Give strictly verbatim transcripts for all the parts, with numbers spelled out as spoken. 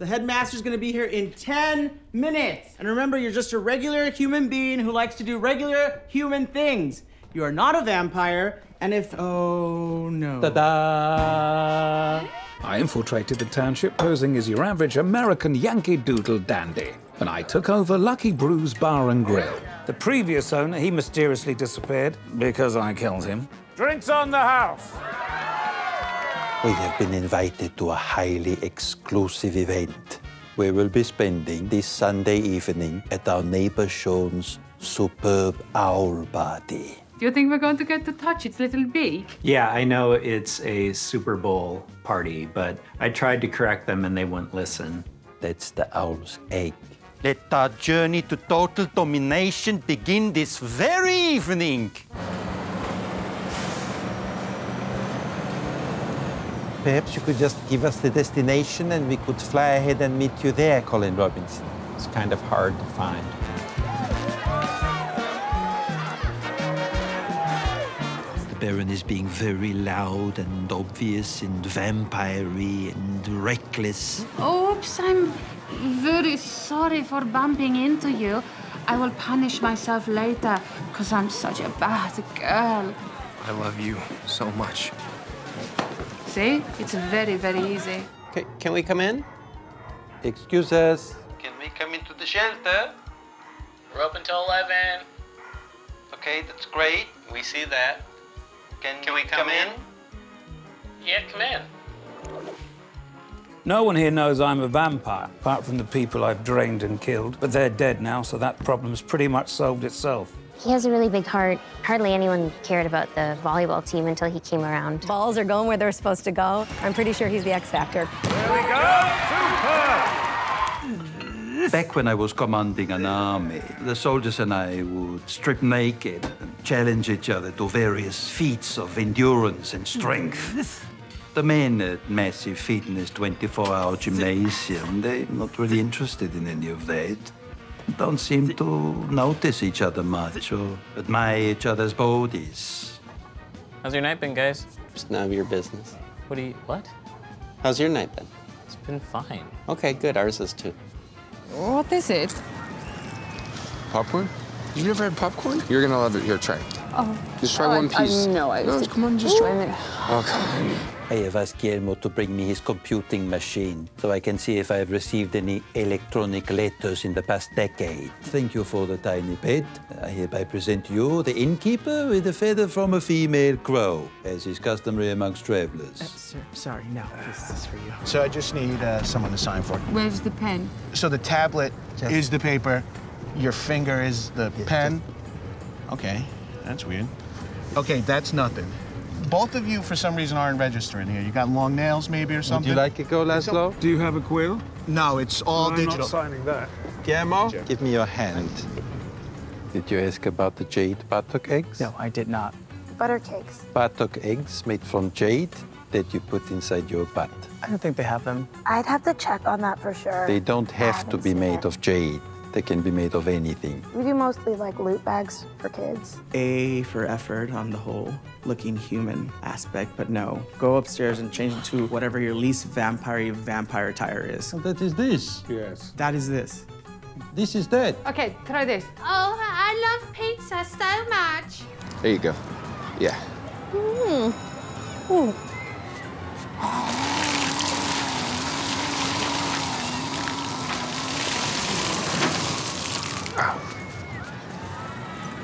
The headmaster's gonna be here in ten minutes. And remember, you're just a regular human being who likes to do regular human things. You are not a vampire, and if, oh no. Ta-da! I infiltrated the township posing as your average American Yankee Doodle dandy, and I took over Lucky Brew's Bar and Grill. The previous owner, he mysteriously disappeared because I killed him. Drinks on the house! We have been invited to a highly exclusive event. We will be spending this Sunday evening at our neighbor Sean's superb owl party. Do you think we're going to get to touch its little beak? Yeah, I know it's a Super Bowl party, but I tried to correct them and they wouldn't listen. That's the owl's egg. Let our journey to total domination begin this very evening. Perhaps you could just give us the destination and we could fly ahead and meet you there, Colin Robinson. It's kind of hard to find. The Baron is being very loud and obvious and vampire-y and reckless. Oops, I'm very sorry for bumping into you. I will punish myself later, because I'm such a bad girl. I love you so much. See? It's very, very easy. Okay, can we come in? Excuse us. Can we come into the shelter? We're open till eleven. Okay, that's great. We see that. Can, can we come, come in? in? Yeah, come in. No one here knows I'm a vampire, apart from the people I've drained and killed. But they're dead now, so that problem's pretty much solved itself. He has a really big heart. Hardly anyone cared about the volleyball team until he came around. Balls are going where they're supposed to go. I'm pretty sure he's the X Factor. Here we go! Super! Back when I was commanding an army, the soldiers and I would strip naked and challenge each other to various feats of endurance and strength. The men at Massive Fitness twenty-four hour Gymnasium, they're not really interested in any of that. Don't seem to notice each other much or admire each other's bodies. How's your night been, guys? It's none of your business. What do you... what? How's your night been? It's been fine. Okay, good. Ours is too. What is it? Popcorn? You've never had popcorn? You're gonna love it. Here, try it. Oh. Just try oh, one I, piece. I know. I no, come on, just try it. Okay. I have asked Guillermo to bring me his computing machine so I can see if I have received any electronic letters in the past decade. Thank you for the tiny pet. I hereby present you the innkeeper with a feather from a female crow, as is customary amongst travelers. Uh, sir, sorry, no, this is for you. So I just need uh, someone to sign for it. Where's the pen? So the tablet just... is the paper, your finger is the yeah, pen. Just... Okay, that's weird. Okay, that's nothing. Both of you, for some reason, aren't registering here. You got long nails, maybe, or something? Would you like to go, Laszlo? Do you have a quill? No, it's all no, digital. I'm not signing that. Guillermo? Give me your hand. Did you ask about the jade buttock eggs? No, I did not. Butter cakes. Buttock eggs made from jade that you put inside your butt. I don't think they have them. I'd have to check on that for sure. They don't have to be made it. of jade. They can be made of anything. We do mostly like loot bags for kids. A for effort on the whole looking human aspect, but no. Go upstairs and change into whatever your least vampire vampire attire is. And that is this. Yes. That is this. This is that. Okay, try this. Oh, I love pizza so much. There you go. Yeah. Mm. Mm.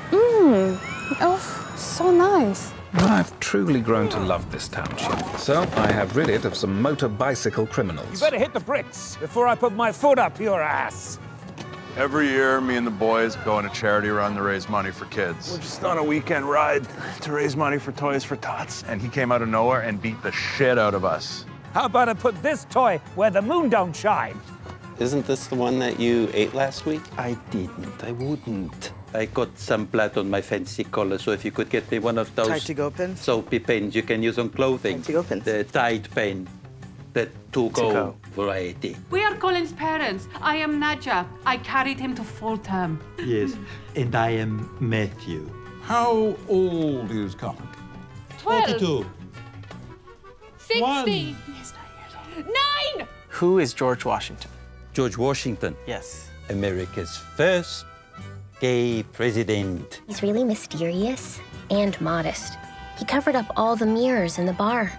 Mmm, oh, so nice. I've truly grown to love this township, so I have rid it of some motor bicycle criminals. You better hit the bricks before I put my foot up your ass. Every year, me and the boys go on a charity run to raise money for kids. We're just on a weekend ride to raise money for Toys for Tots, and he came out of nowhere and beat the shit out of us. How about I put this toy where the moon don't shine? Isn't this the one that you ate last week? I didn't. I wouldn't. I got some blood on my fancy collar, so if you could get me one of those... Tie-to-go pins? Soapy pins you can use on clothing. Tie-to-go pins. The Tide pen. The to-go variety. We are Colin's parents. I am Nadja. I carried him to full term. Yes, and I am Matthew. How old is Colin? Twelve. Forty-two. Sixty. One. He's nine years old. Nine! Who is George Washington? George Washington? Yes. America's first gay president. He's really mysterious and modest. He covered up all the mirrors in the bar.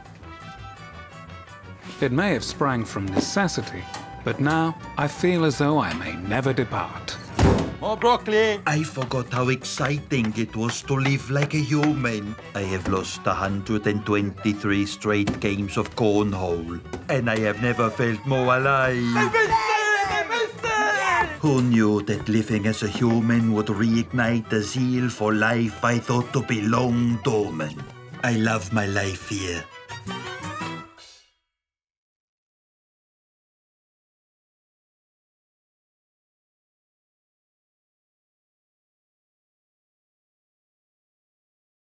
It may have sprang from necessity, but now I feel as though I may never depart. More broccoli! I forgot how exciting it was to live like a human. I have lost one hundred twenty-three straight games of cornhole, and I have never felt more alive. Who knew that living as a human would reignite the zeal for life I thought to belong dormant? I love my life here.